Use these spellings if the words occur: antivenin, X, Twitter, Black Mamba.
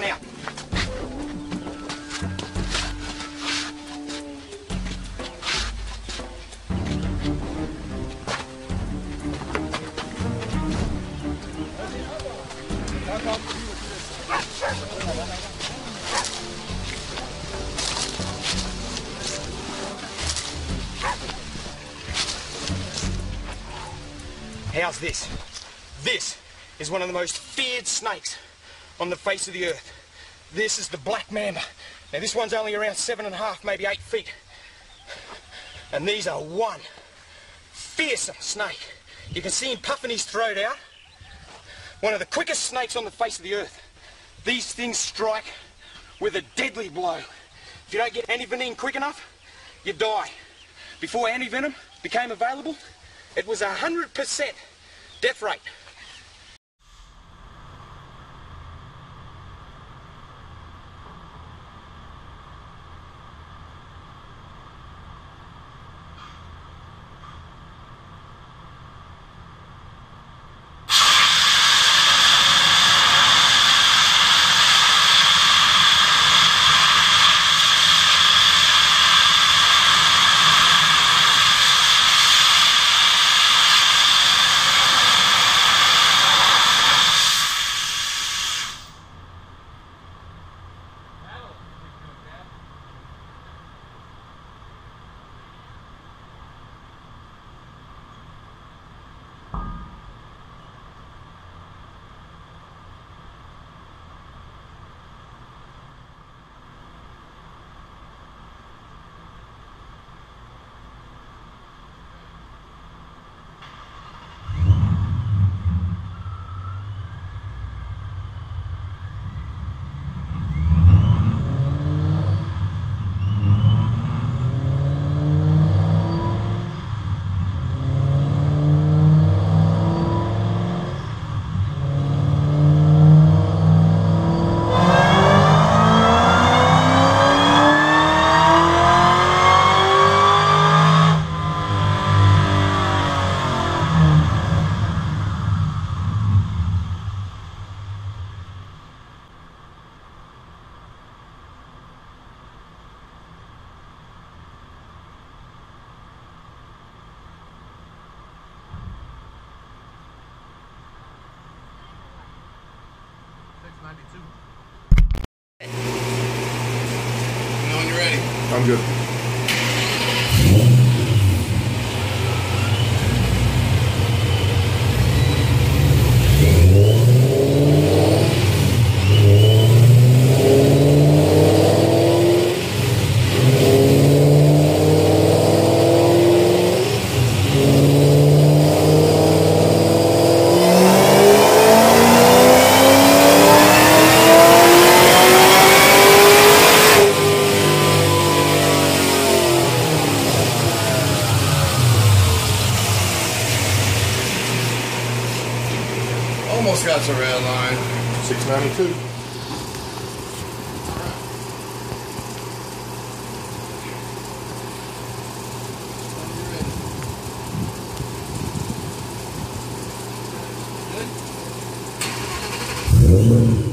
coming out. How's this? This is one of the most feared snakes on the face of the earth. This is the Black Mamba. Now this one's only around 7.5, maybe 8 feet. And these are one fearsome snake. You can see him puffing his throat out. One of the quickest snakes on the face of the earth. These things strike with a deadly blow. If you don't get antivenin quick enough, you die. Before antivenin became available, it was 100% death rate. When you're ready. I'm good. Almost got to red line. 692. All right. Good.